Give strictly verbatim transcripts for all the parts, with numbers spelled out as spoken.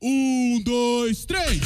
Um, dois, três!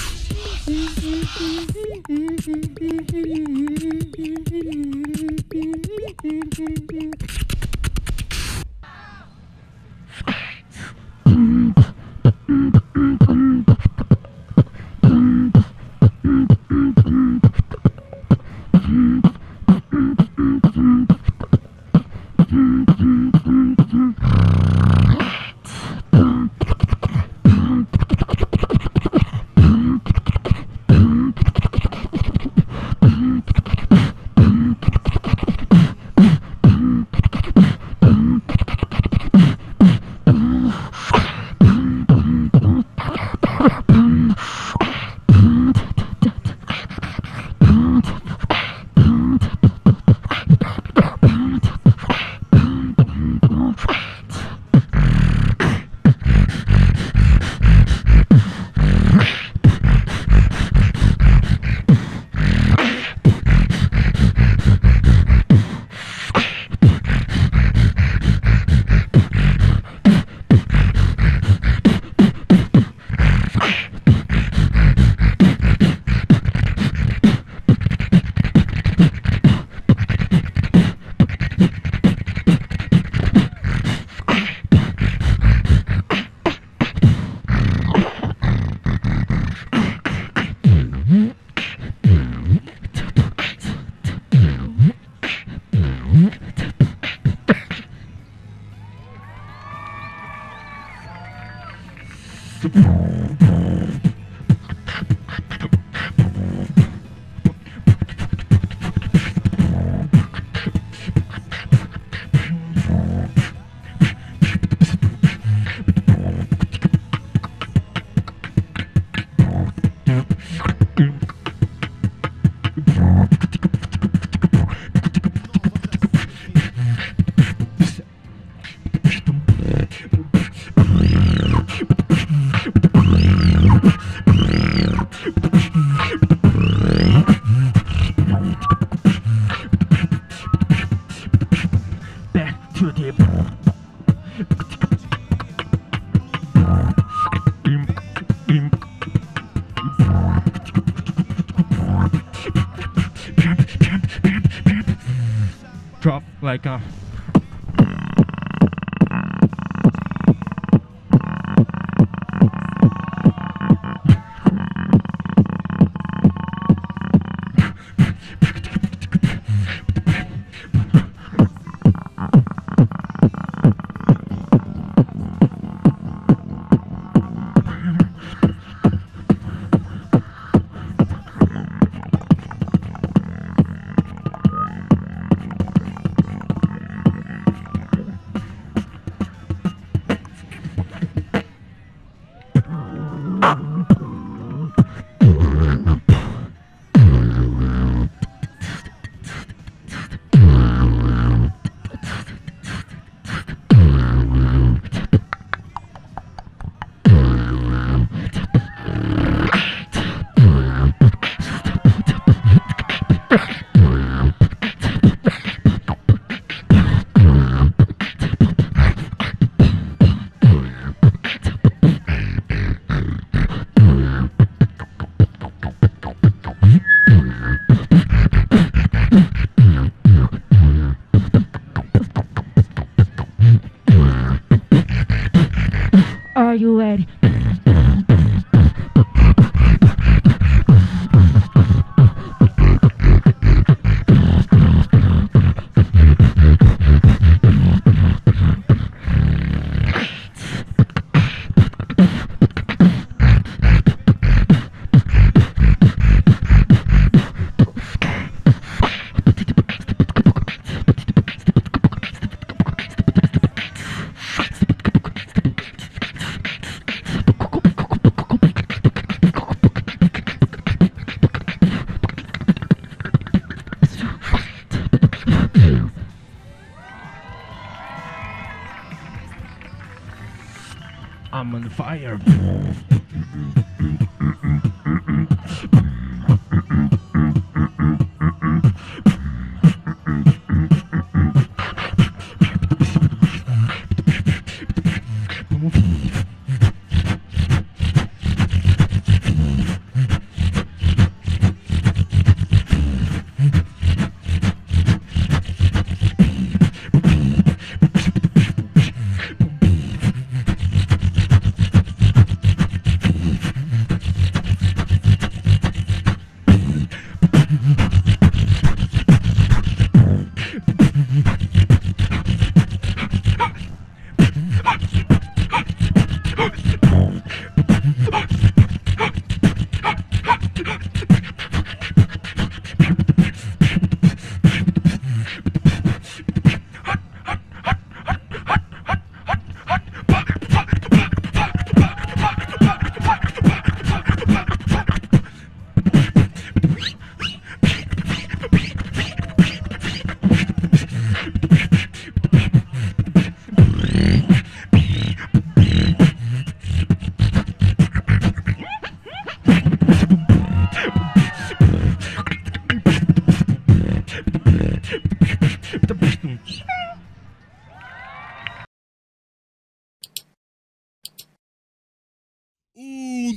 Drop like a Are you ready? I'm on fire.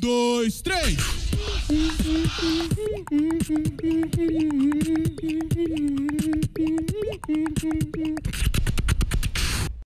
dois, três.